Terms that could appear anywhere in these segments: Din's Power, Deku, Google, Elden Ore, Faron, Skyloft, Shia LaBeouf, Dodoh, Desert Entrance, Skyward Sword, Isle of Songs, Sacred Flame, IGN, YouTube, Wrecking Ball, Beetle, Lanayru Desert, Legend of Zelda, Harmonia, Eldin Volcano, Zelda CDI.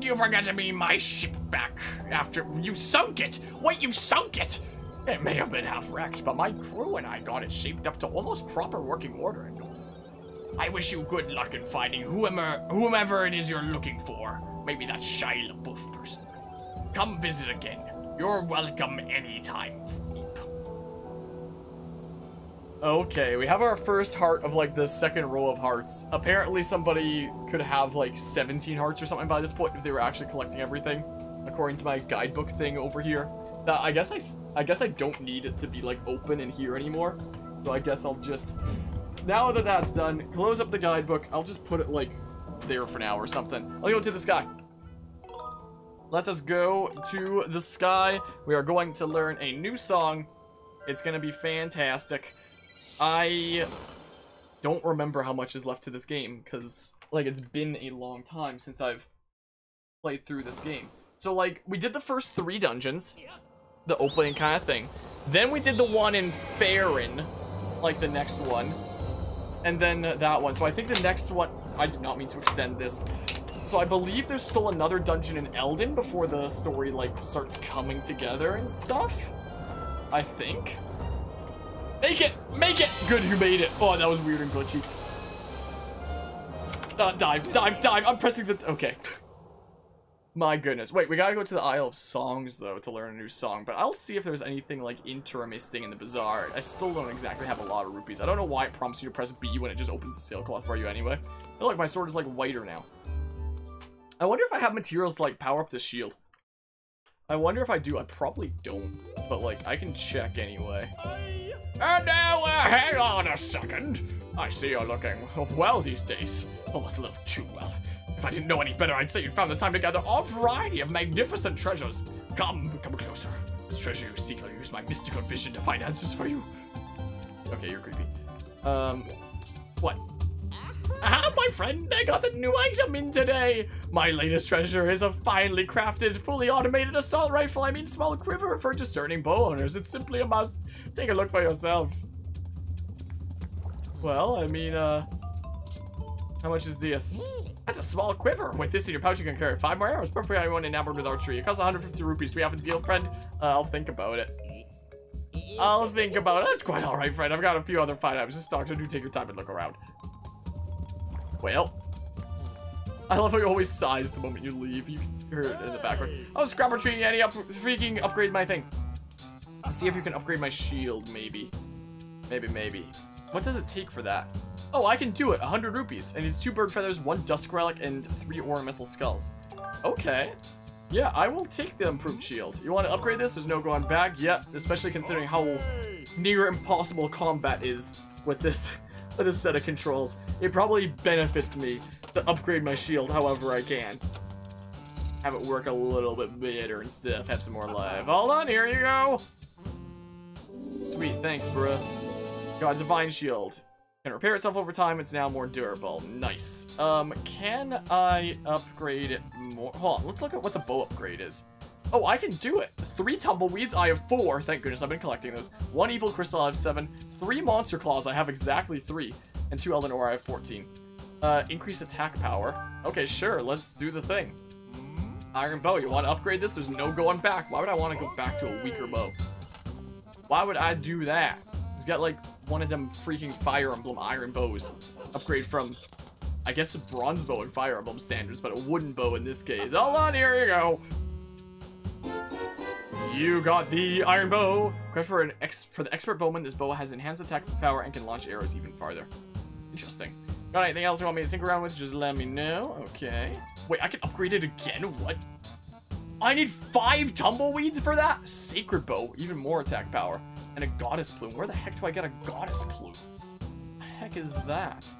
You forgot to be my ship back after you sunk it. Wait, you sunk it? It may have been half wrecked, but my crew and I got it shaped up to almost proper working order. I wish you good luck in finding whomever it is you're looking for. Maybe that Shia LaBeouf person. Come visit again. You're welcome anytime. Okay, we have our first heart of, like, the second row of hearts. Apparently somebody could have, like, 17 hearts or something by this point if they were actually collecting everything, according to my guidebook thing over here. That I guess I don't need it to be, like, open in here anymore. So I guess I'll just, now that that's done, close up the guidebook. I'll just put it, like, there for now or something. I'll go to the sky. Let us go to the sky. We are going to learn a new song. It's gonna be fantastic. I don't remember how much is left to this game, because, like, it's been a long time since I've played through this game. So, like, we did the first 3 dungeons, the opening kind of thing. Then we did the one in Faron, like, the next one. And then that one. So I think the next one, I did not mean to extend this. So I believe there's still another dungeon in Eldin before the story, like, starts coming together and stuff, I think. Make it! Make it! Good, you made it. Oh, that was weird and glitchy. Dive, dive, dive. I'm pressing the... Okay. My goodness. Wait, we gotta go to the Isle of Songs, though, to learn a new song. But I'll see if there's anything, like, interesting in the bazaar. I still don't exactly have a lot of rupees. I don't know why it prompts you to press B when it just opens the sailcloth for you anyway. Oh, look, my sword is, like, whiter now. I wonder if I have materials to, like, power up the shield. I wonder if I do. I probably don't. But, like, I can check anyway. And now, hang on a second. I see you're looking well these days. Almost a little too well. If I didn't know any better, I'd say you found the time to gather a variety of magnificent treasures. Come closer. This treasure you seek, I'll use my mystical vision to find answers for you. Okay, you're creepy. What? Aha, my friend, I got a new item in today. My latest treasure is a finely crafted, fully automated assault rifle. I mean, small quiver for discerning bow owners. It's simply a must. Take a look for yourself. Well, I mean, how much is this? That's a small quiver. With this in your pouch, you can carry 5 more arrows. Perfect for anyone enamored with archery. It costs 150 rupees. Do we have a deal, friend? I'll think about it. I'll think about it. That's quite all right, friend. I've got a few other fine items in stock, so do take your time and look around. Well, I love how you always sighs the moment you leave. You hear it in the background. Oh, Scrapper Tree, Annie, freaking upgrade my thing. I'll see if you can upgrade my shield, maybe. Maybe. What does it take for that? Oh, I can do it. 100 rupees. And it's 2 bird feathers, 1 dusk relic, and 3 ornamental skulls. Okay. Yeah, I will take the improved shield. You want to upgrade this? There's no going back yet, especially considering how near impossible combat is with this. This set of controls. It probably benefits me to upgrade my shield however I can. Have it work a little bit better and stuff. Have some more life. Hold on, here you go. Sweet, thanks, bruh. Got a divine shield. Can repair itself over time. It's now more durable. Nice. Can I upgrade it more? Hold on, let's look at what the bow upgrade is. Oh, I can do it. 3 tumbleweeds. I have 4. Thank goodness I've been collecting those. 1 evil crystal. I have 7. 3 monster claws. I have exactly 3. And 2 Elden Ore. I have 14. Increase attack power. Okay, sure. Let's do the thing. Iron bow. You want to upgrade this? There's no going back. Why would I want to go back to a weaker bow? Why would I do that? He's got like one of them freaking Fire Emblem iron bows. Upgrade from, I guess, a bronze bow in Fire Emblem standards, but a wooden bow in this case. Hold on, here you go. You got the iron bow. For the expert bowman, this bow has enhanced attack power and can launch arrows even farther. Interesting. Got anything else you want me to tinker around with? Just let me know. Okay. Wait, I can upgrade it again? What? I need 5 tumbleweeds for that? Sacred bow, even more attack power. And a goddess plume. Where the heck do I get a goddess plume? The heck is that?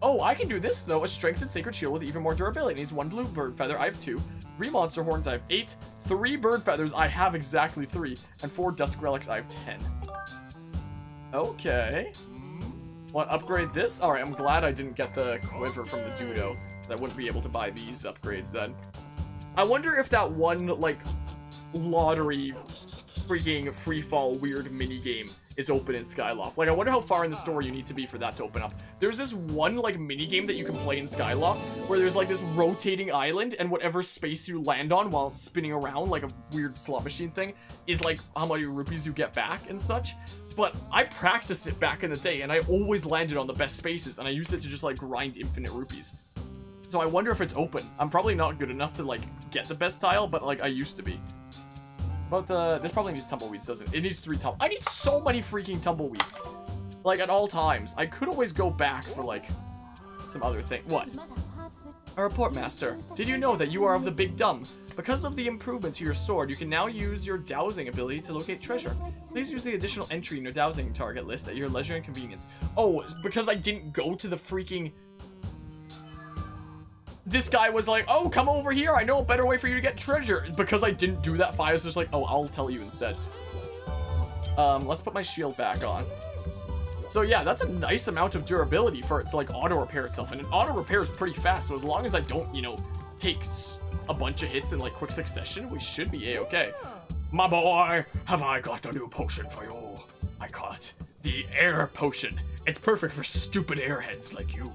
Oh, I can do this, though. A strengthened sacred shield with even more durability. It needs 1 blue bird feather. I have 2. 3 monster horns, I have 8. 3 bird feathers, I have exactly 3. And 4 dusk relics, I have 10. Okay. Want to upgrade this? Alright, I'm glad I didn't get the quiver from the Dodoh. I wouldn't be able to buy these upgrades then. I wonder if that one, like, lottery freaking freefall weird minigame is open in Skyloft. Like, I wonder how far in the story you need to be for that to open up. There's this one, like, minigame that you can play in Skyloft where there's, like, this rotating island, and whatever space you land on while spinning around, like a weird slot machine thing, is, like, how many rupees you get back and such. But I practiced it back in the day, and I always landed on the best spaces, and I used it to just, like, grind infinite rupees. So I wonder if it's open. I'm probably not good enough to, like, get the best tile, but, like, I used to be. But this probably needs tumbleweeds, doesn't it? It needs 3 tumbleweeds. I need so many freaking tumbleweeds. Like, at all times. I could always go back for, like, some other thing. What? A report, Master. Did you know that you are of the big dumb? Because of the improvement to your sword, you can now use your dowsing ability to locate treasure. Please use the additional entry in your dowsing target list at your leisure and convenience. Oh, it's because I didn't go to the freaking... This guy was like, oh, come over here. I know a better way for you to get treasure. Because I didn't do that, Fire's just like, oh, I'll tell you instead. Let's put my shield back on. So yeah, that's a nice amount of durability for it to, like, auto-repair itself. And an auto-repair is pretty fast, so as long as I don't, you know, take a bunch of hits in, like, quick succession, we should be a-okay. My boy, have I got a new potion for you? I call it the air potion. It's perfect for stupid airheads like you.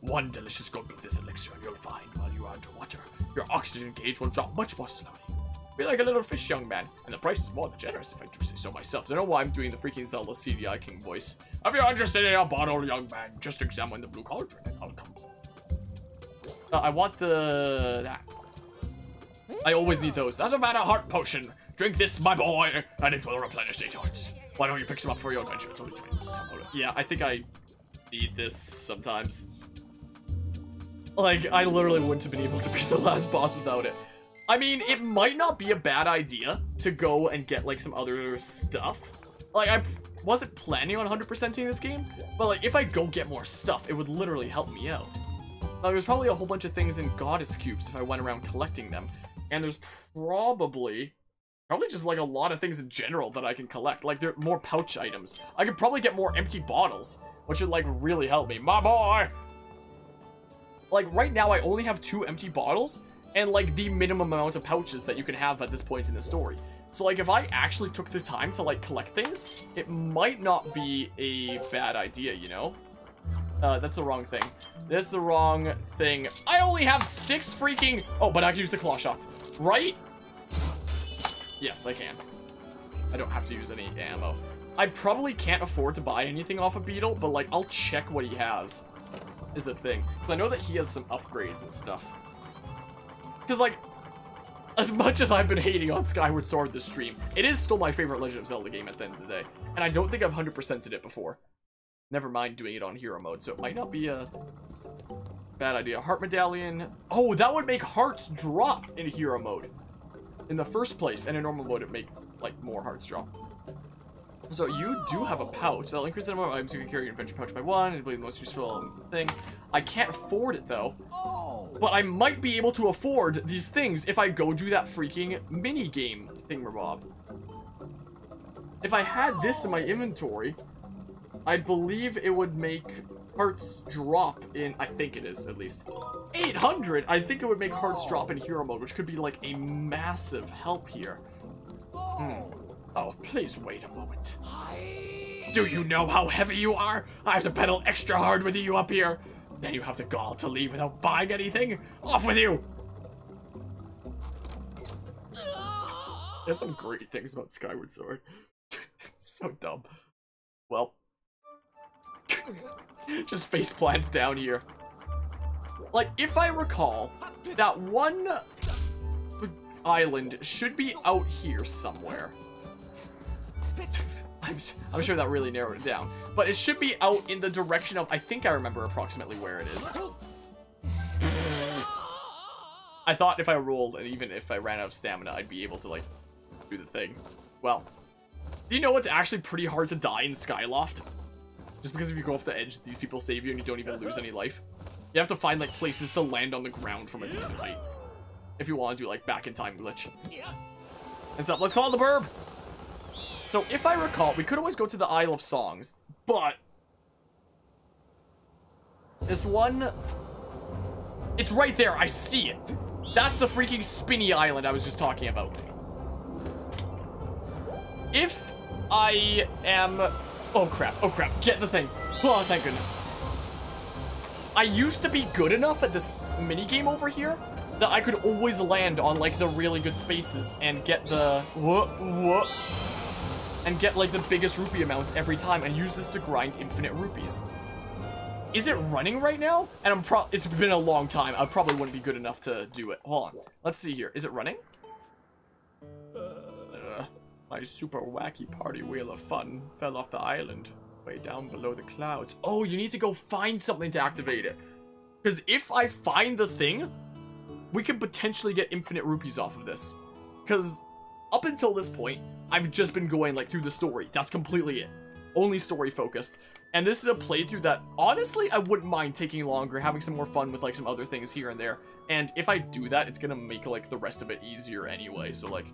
One delicious gulp of this elixir you'll find while you are underwater. Your oxygen gauge will drop much more slowly. Be like a little fish, young man, and the price is more than generous if I do say so myself. I don't know why I'm doing the freaking Zelda CDI King voice. If you're interested in a bottle, young man, just examine the blue cauldron and I'll come. I want the... that. I always need those. That's about a heart potion. Drink this, my boy, and it will replenish 8 hearts. Why don't you pick some up for your adventure? It's only 20 minutes. Yeah, I think I need this sometimes. Like, I literally wouldn't have been able to beat the last boss without it. I mean, it might not be a bad idea to go and get, like, some other stuff. Like, I wasn't planning on 100%ing this game, but, like, if I go get more stuff, it would literally help me out. Now, there's probably a whole bunch of things in Goddess Cubes if I went around collecting them. And there's probably just, like, a lot of things in general that I can collect. Like, there are more pouch items. I could probably get more empty bottles, which would, like, really help me. My boy! Like, right now, I only have 2 empty bottles and, like, the minimum amount of pouches that you can have at this point in the story. So, like, if I actually took the time to, like, collect things, it might not be a bad idea, you know? That's the wrong thing. That's the wrong thing. I only have 6 freaking... Oh, but I can use the claw shots, right? Yes, I can. I don't have to use any ammo. I probably can't afford to buy anything off of Beetle, but, like, I'll check what he has. Is the thing, because I know that he has some upgrades and stuff. Because, like, as much as I've been hating on Skyward Sword this stream, it is still my favorite Legend of Zelda game at the end of the day, and I don't think I've 100%ed it before. Never mind doing it on hero mode, so it might not be a bad idea. Heart medallion. Oh, that would make hearts drop in hero mode in the first place, and in normal mode it make, like, more hearts drop. So you do have a pouch. That'll increase the number of items you can carry in your adventure pouch by 1. It'll be the most useful thing. I can't afford it, though. But I might be able to afford these things if I go do that freaking mini-game thingamabob. If I had this in my inventory, I believe it would make hearts drop in... I think it is, at least. 800! I think it would make hearts drop in hero mode, which could be, like, a massive help here. Hmm. Oh, please wait a moment. Do you know how heavy you are? I have to pedal extra hard with you up here. Then you have the gall to leave without buying anything. Off with you! There's some great things about Skyward Sword. It's so dumb. Well. Just face plants down here. Like, if I recall, that one island should be out here somewhere. I'm sure that really narrowed it down, but it should be out in the direction of, I think I remember approximately where it is. I thought if I rolled and even if I ran out of stamina, I'd be able to, like, do the thing. Well, do you know it's actually pretty hard to die in Skyloft? Just because if you go off the edge, these people save you and you don't even lose any life. You have to find, like, places to land on the ground from a decent height. If you want to do, like, back in time glitch. And stuff, let's call it the burb! So, if I recall, we could always go to the Isle of Songs, but... This one... It's right there, I see it! That's the freaking spinny island I was just talking about. If I am... oh crap, get the thing. Oh, thank goodness. I used to be good enough at this minigame over here that I could always land on, like, the really good spaces and get the... and get, like, the biggest rupee amounts every time and use this to grind infinite rupees. Is it running right now? And I'm it's been a long time. I probably wouldn't be good enough to do it. Hold on. Let's see here. Is it running? My super wacky party wheel of fun fell off the island way down below the clouds. Oh, you need to go find something to activate it. Because if I find the thing, we could potentially get infinite rupees off of this. Because up until this point, I've just been going like through the story. That's completely it. Only story focused. And this is a playthrough that honestly I wouldn't mind taking longer, having some more fun with like some other things here and there. And if I do that, it's gonna make like the rest of it easier anyway. So like,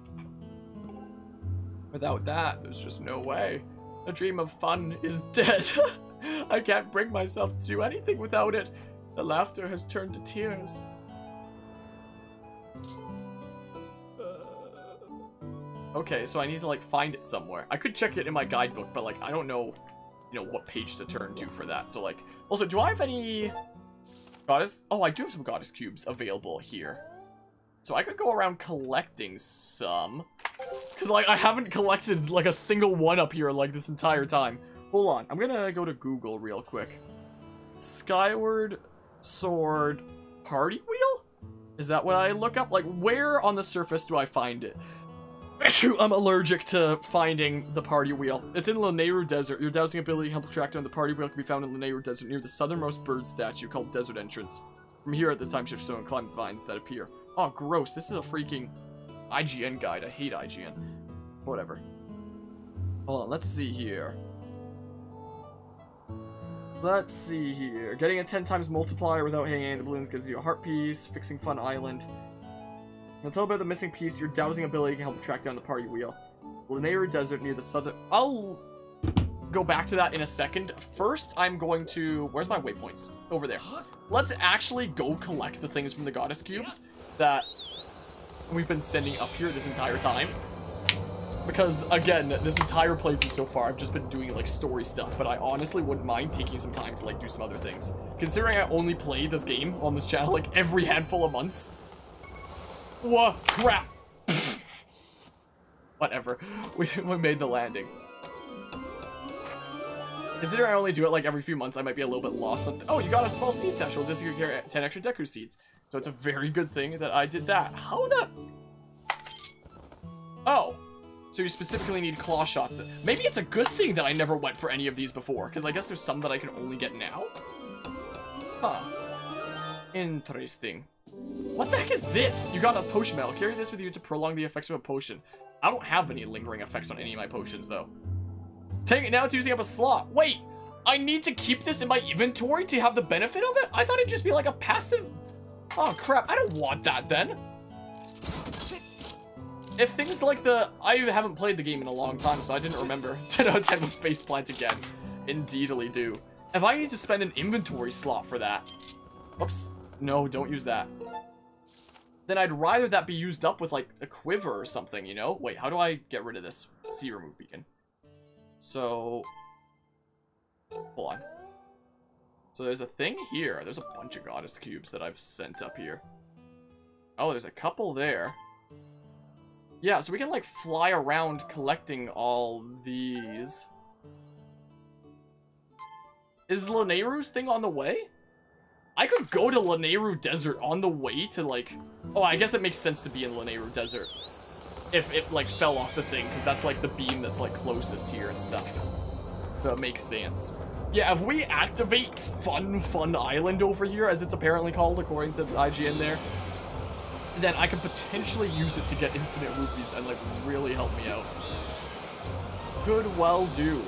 without that, there's just no way. The dream of fun is dead. I can't bring myself to do anything without it. The laughter has turned to tears. Okay, so I need to like find it somewhere. I could check it in my guidebook, but like I don't know, you know, what page to turn to for that. So like, also, do I have any goddess? Oh, I do have some goddess cubes available here. So I could go around collecting some. Because, like, I haven't collected, like, a single one up here, like, this entire time. Hold on. I'm gonna go to Google real quick. Skyward Sword Party Wheel? Is that what I look up? Like, where on the surface do I find it? I'm allergic to finding the party wheel. It's in Lanayru Desert. Your dowsing ability, help attract on the party wheel, can be found in Lanayru Desert near the southernmost bird statue called Desert Entrance. From here at the time shift zone, climb the vines that appear. Oh, gross. This is a freaking... IGN guide. I hate IGN. Whatever. Hold on, let's see here. Let's see here. Getting a 10 times multiplier without hanging in the balloons gives you a heart piece. Fixing Fun Island. I'll tell about the missing piece. Your dowsing ability can help track down the party wheel. Lanayru Desert near the southern... I'll go back to that in a second. First, I'm going to... Where's my waypoints? Over there. Let's actually go collect the things from the goddess cubes that... we've been sending up here this entire time, because again, this entire playthrough so far I've just been doing like story stuff, but I honestly wouldn't mind taking some time to like do some other things, considering I only play this game on this channel like every handful of months. Whoa, crap. Whatever, we made the landing. Considering I only do it like every few months, I might be a little bit lost on... Oh, you got a small seed satchel. This could carry 10 extra Deku seeds. So it's a very good thing that I did that. How the... Oh. So you specifically need claw shots. Maybe it's a good thing that I never went for any of these before. Because I guess there's some that I can only get now. Huh. Interesting. What the heck is this? You got a potion medal. Carry this with you to prolong the effects of a potion. I don't have any lingering effects on any of my potions, though. Take it now, it's using up a slot. Wait, I need to keep this in my inventory to have the benefit of it? I thought it'd just be like a passive... Oh, crap, I don't want that then. If things like the... I haven't played the game in a long time, so I didn't remember. 10 out of 10 with faceplants again. Indeedly do. If I need to spend an inventory slot for that... Whoops. No, don't use that. Then I'd rather that be used up with, like, a quiver or something, you know? Wait, how do I get rid of this? See, remove beacon. So, hold on. So there's a thing here. There's a bunch of goddess cubes that I've sent up here. Oh, there's a couple there. Yeah, so we can like fly around collecting all these. Is Lanayru's thing on the way? I could go to Lanayru Desert on the way to like... Oh, I guess it makes sense to be in Lanayru Desert. If it like fell off the thing, because that's like the beam that's like closest here and stuff, so it makes sense. Yeah, if we activate Fun Island over here, as it's apparently called according to the IGN there, then I can potentially use it to get infinite rupees and like really help me out. Good, well, do.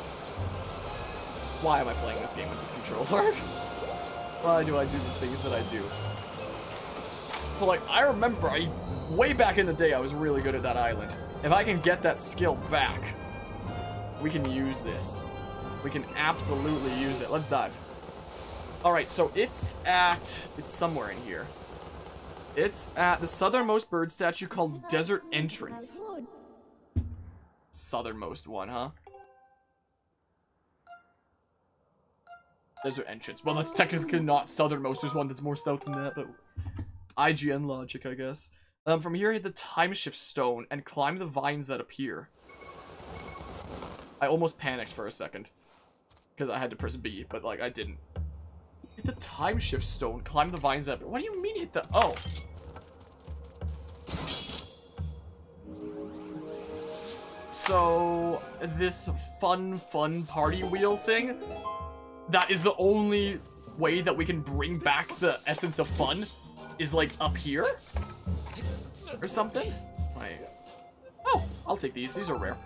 Why am I playing this game with this controller? Why do I do the things that I do? So, like, I remember, way back in the day, I was really good at that island. If I can get that skill back, we can use this. We can absolutely use it. Let's dive. Alright, so it's somewhere in here. It's at the southernmost bird statue called Desert Entrance. southernmost one, huh? Desert Entrance. Well, that's technically not southernmost. There's one that's more south than that, but IGN logic, I guess. From here, hit the Time Shift Stone and climb the vines that appear. I almost panicked for a second. Because I had to press B, but, like, I didn't. Hit the Time Shift Stone, climb the vines that appear. What do you mean hit the... Oh. So, this fun party wheel thing... That is the only way that we can bring back the essence of fun, is like up here or something. Like, oh, I'll take these. These are rare.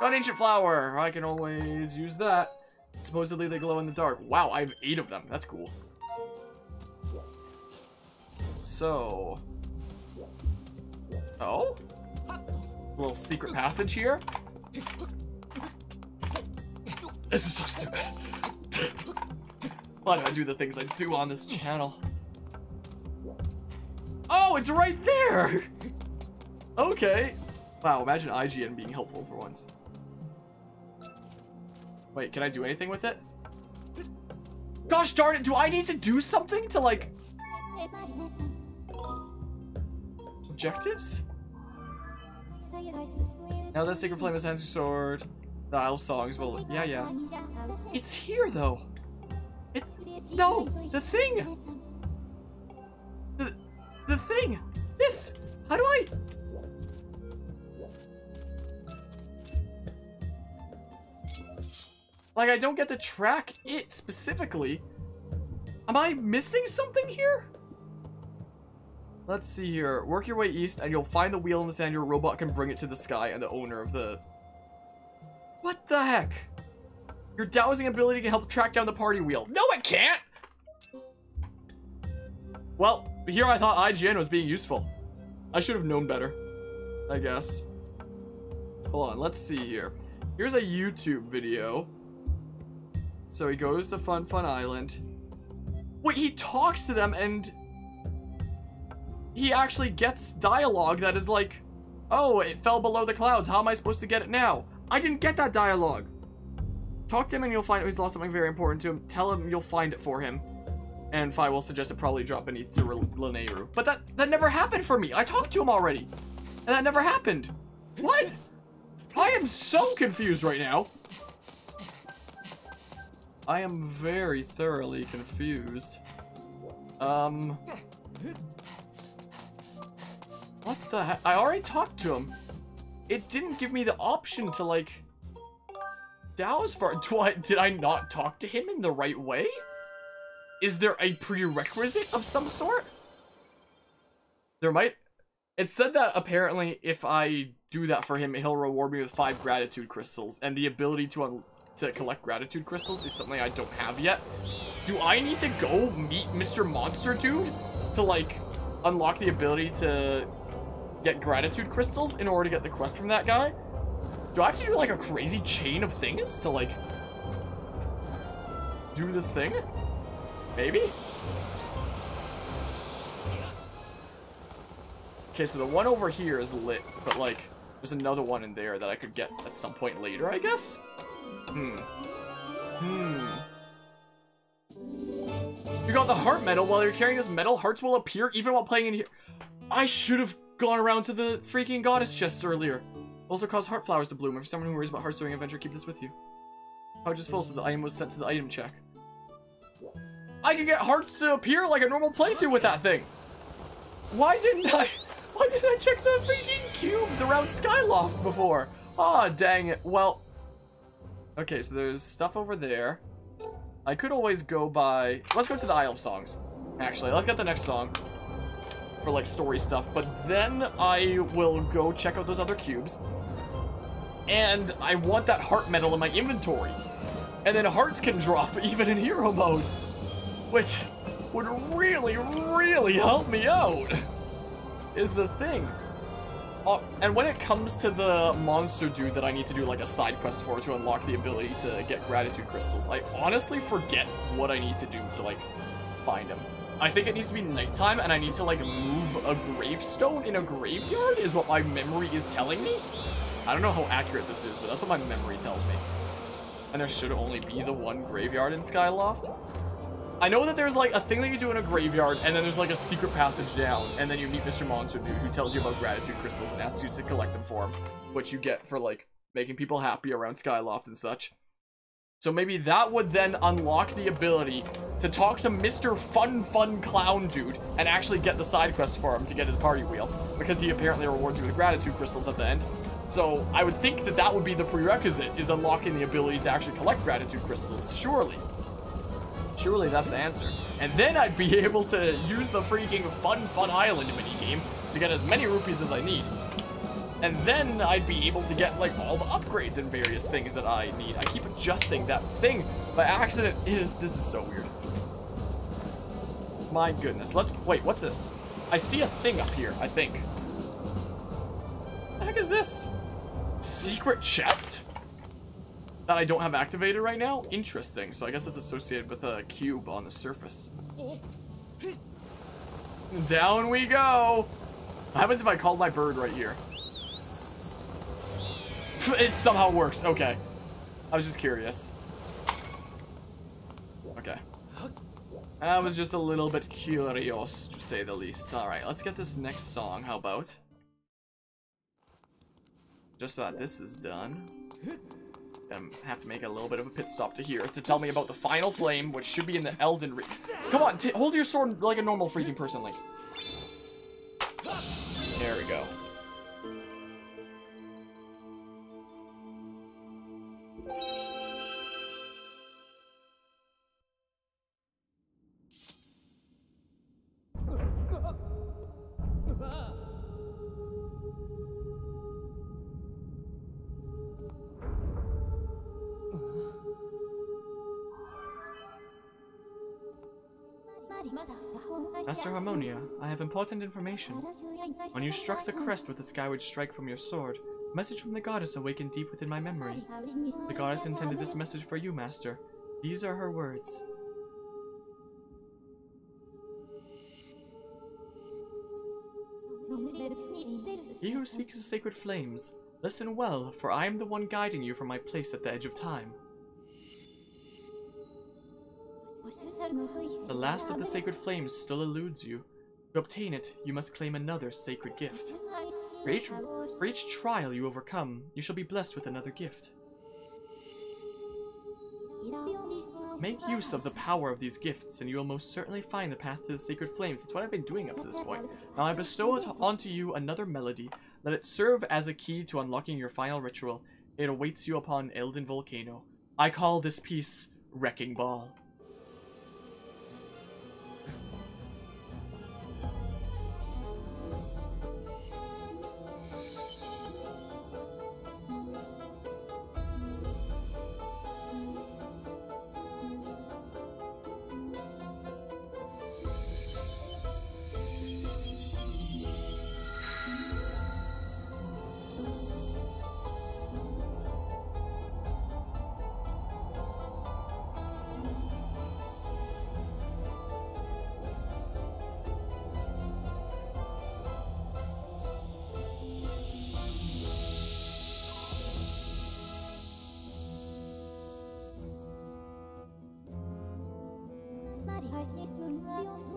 Got an ancient flower. I can always use that. Supposedly they glow in the dark. Wow, I have 8 of them. That's cool. So, oh, a little secret passage here. This is so stupid. Why do I do the things I do on this channel? Oh, it's right there! Okay. Wow, imagine IGN being helpful for once. Wait, can I do anything with it? Gosh darn it, do I need to do something to, like... Objectives? Now that Sacred Flame is Hands Sword... The Isle of Songs, well, yeah. It's here, though. It's... No! The thing! The thing! This! How do I... Like, I don't get to track it specifically. Am I missing something here? Let's see here. Work your way east, and you'll find the wheel in the sand. Your robot can bring it to the sky, and the owner of the... What the heck? Your dowsing ability can help track down the party wheel. No, it can't! Well, here I thought IGN was being useful. I should have known better, I guess. Hold on, let's see here. Here's a YouTube video. So he goes to Fun Island. Wait, he talks to them and... He actually gets dialogue that is like... Oh, it fell below the clouds. How am I supposed to get it now? I didn't get that dialogue. Talk to him and you'll find he's lost something very important to him. Tell him you'll find it for him. And Fi will suggest it probably drop beneath to Lanayru. But that never happened for me. I talked to him already. And that never happened. What? I am so confused right now. I am very thoroughly confused. What the heck? I already talked to him. It didn't give me the option to, like, douse for... Did I not talk to him in the right way? Is there a prerequisite of some sort? There might... It said that, apparently, if I do that for him, he'll reward me with 5 gratitude crystals. And the ability to collect gratitude crystals is something I don't have yet. Do I need to go meet Mr. Monster Dude to, like, unlock the ability to... get gratitude crystals in order to get the quest from that guy? Do I have to do like a crazy chain of things to like do this thing? Maybe? Okay, so the one over here is lit, but like there's another one in there that I could get at some point later, I guess? You got the heart medal. While you're carrying this medal, hearts will appear even while playing in here. I should have gone around to the freaking goddess chests earlier. Also cause heart flowers to bloom. If someone who worries about hearts during adventure, keep this with you. Pouch is full, so the item was sent to the item check. I can get hearts to appear like a normal playthrough with that thing. Why didn't I check the freaking cubes around Skyloft before? Ah, dang it. Well, okay, so there's stuff over there. I could always go by... Let's go to the Isle of Songs. Actually, let's get the next song for like story stuff, but then I will go check out those other cubes, and I want that heart medal in my inventory, and then hearts can drop even in hero mode, which would really help me out, is the thing. And when it comes to the monster dude that I need to do like a side quest for to unlock the ability to get gratitude crystals, I honestly forget what I need to do to like find him. I think it needs to be nighttime, and I need to, like, move a gravestone in a graveyard, is what my memory is telling me. I don't know how accurate this is, but that's what my memory tells me. And there should only be the one graveyard in Skyloft. I know that there's like a thing that you do in a graveyard, and then there's like a secret passage down, and then you meet Mr. Monster Dude, who tells you about gratitude crystals and asks you to collect them for him, which you get for like making people happy around Skyloft and such. So maybe that would then unlock the ability to talk to Mr. Fun Clown Dude and actually get the side quest for him to get his party wheel, because he apparently rewards you with gratitude crystals at the end. So I would think that that would be the prerequisite, is unlocking the ability to actually collect gratitude crystals, surely. Surely that's the answer. And then I'd be able to use the freaking Fun Island minigame to get as many rupees as I need. And then I'd be able to get like all the upgrades and various things that I need. I keep adjusting that thing by accident. This is so weird. My goodness. Wait, what's this? I see a thing up here, I think. What the heck is this? Secret chest? That I don't have activated right now? Interesting. So I guess that's associated with a cube on the surface. Down we go. What happens if I call my bird right here? It somehow works. Okay. I was just curious. Okay. I was just a little bit curious, to say the least. Alright, let's get this next song. How about? Just so that this is done. Have to make a little bit of a pit stop to here to tell me about the final flame, which should be in the Eldin Ring. Come on, hold your sword like a normal freaking person, Link. There we go. Master Harmonia, I have important information. When you struck the crest with the skyward strike from your sword, a message from the goddess awakened deep within my memory. The goddess intended this message for you, Master. These are her words. He who seeks the sacred flames, listen well, for I am the one guiding you from my place at the edge of time. The last of the sacred flames still eludes you. To obtain it, you must claim another sacred gift. For each trial you overcome, you shall be blessed with another gift. Make use of the power of these gifts, and you will most certainly find the path to the sacred flames. That's what I've been doing up to this point. Now I bestow onto you another melody. Let it serve as a key to unlocking your final ritual. It awaits you upon Eldin Volcano. I call this piece Wrecking Ball.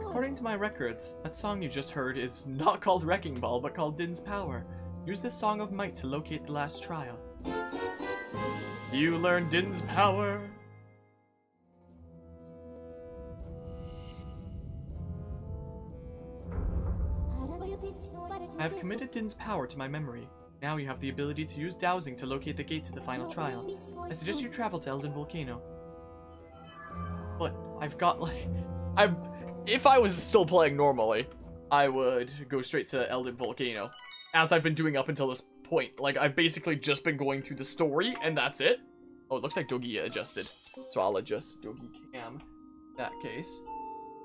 According to my records, that song you just heard is not called Wrecking Ball, but called Din's Power. Use this song of might to locate the last trial. You learn Din's Power! I have committed Din's Power to my memory. Now you have the ability to use dowsing to locate the gate to the final trial. I suggest you travel to Eldin Volcano. But I've got like... If I was still playing normally, I would go straight to Eldin Volcano, as I've been doing up until this point. Like, I've basically just been going through the story, and that's it. Oh, it looks like Dogi adjusted, so I'll adjust Dogi Cam in that case.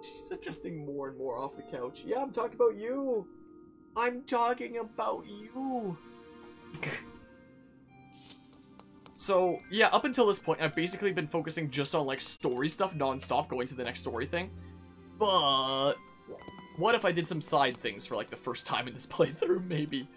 She's adjusting more and more off the couch. Yeah, I'm talking about you. I'm talking about you. So, yeah, up until this point, I've basically been focusing just on, like, story stuff non-stop, going to the next story thing. But what if I did some side things for, like, the first time in this playthrough, maybe?